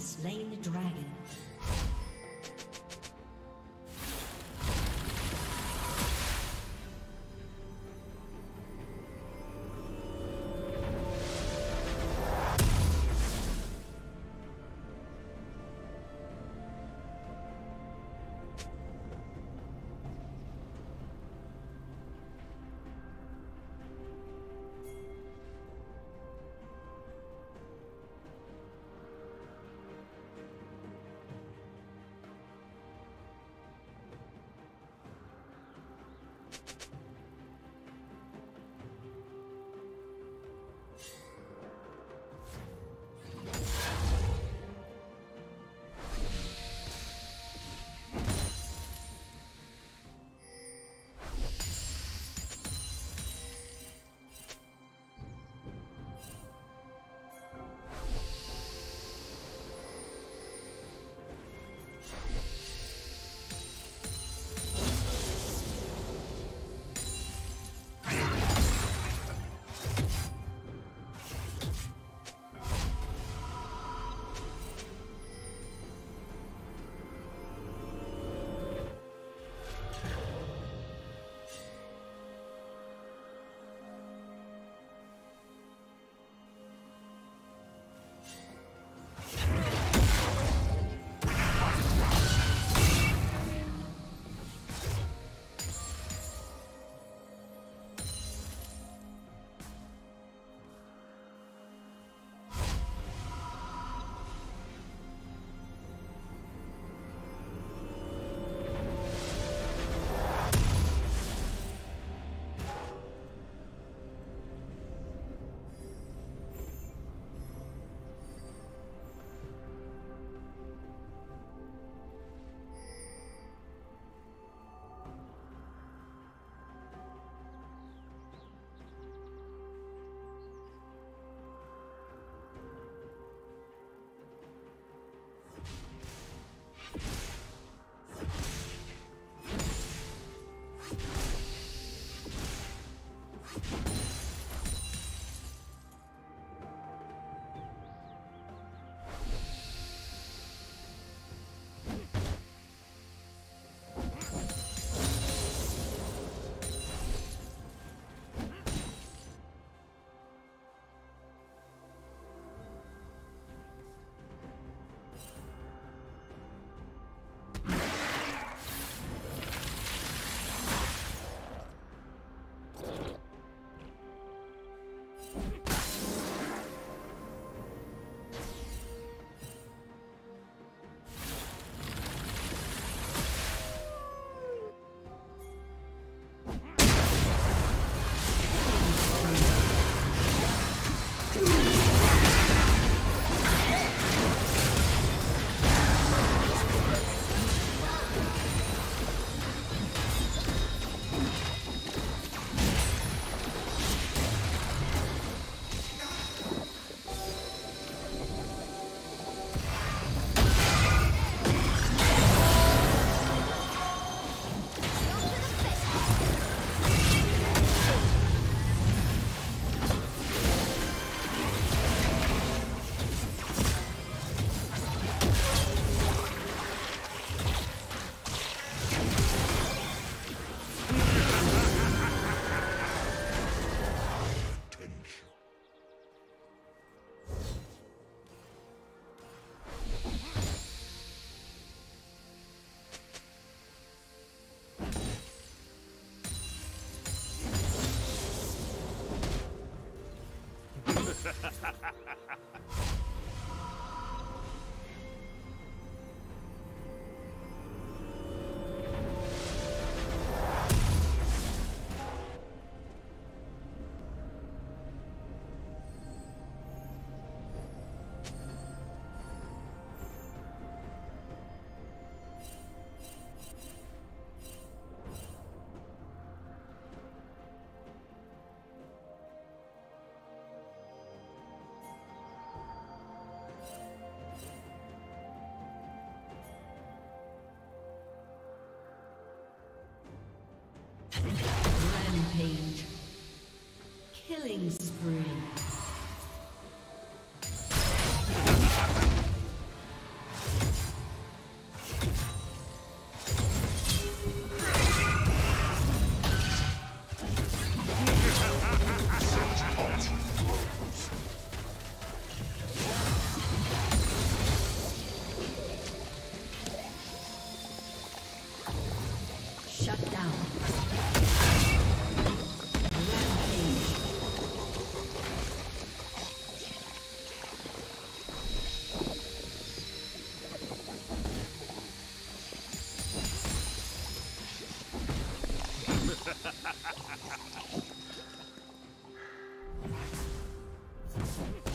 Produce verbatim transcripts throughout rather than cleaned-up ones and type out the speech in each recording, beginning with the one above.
Slain the dragon. Killing spree.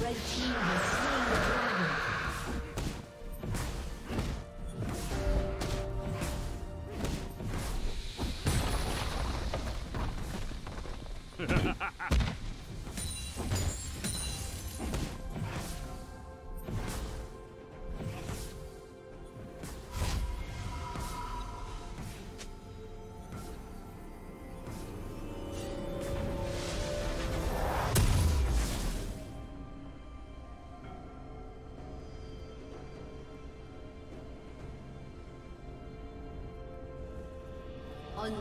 Red team has slain the dragon.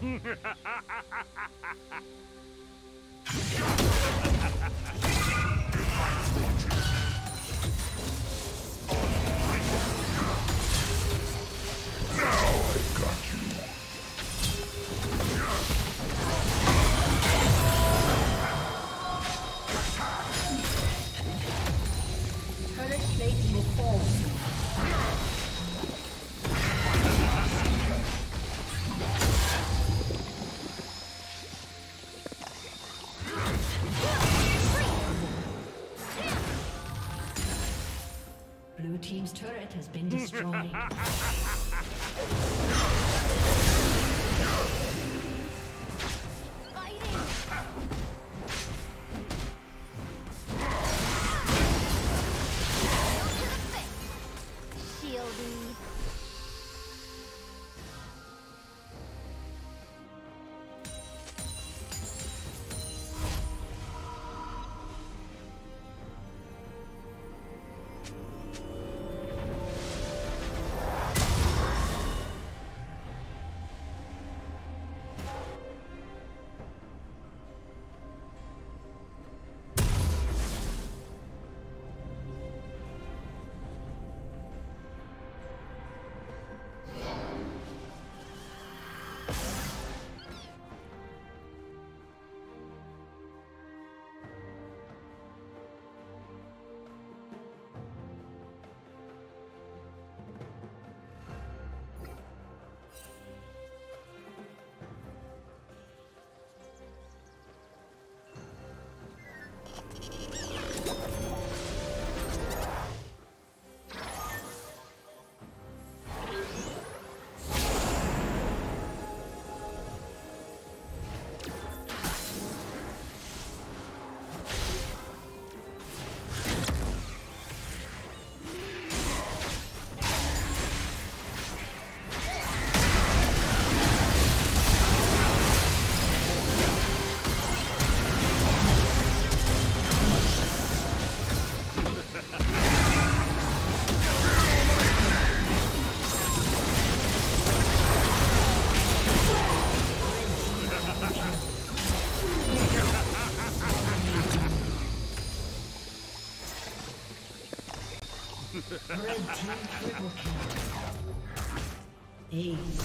Ha ha ha ha ha ha! Has been destroyed. Red team triple kill. Ace.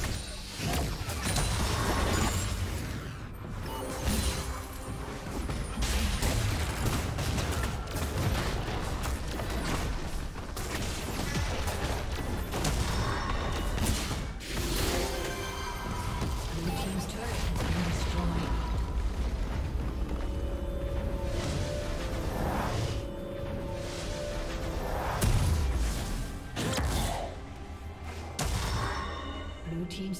team's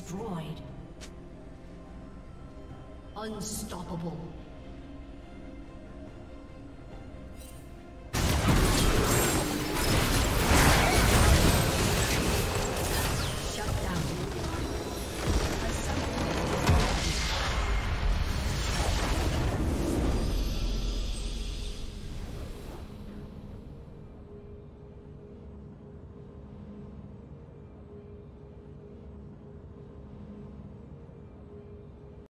destroyed. Unstoppable.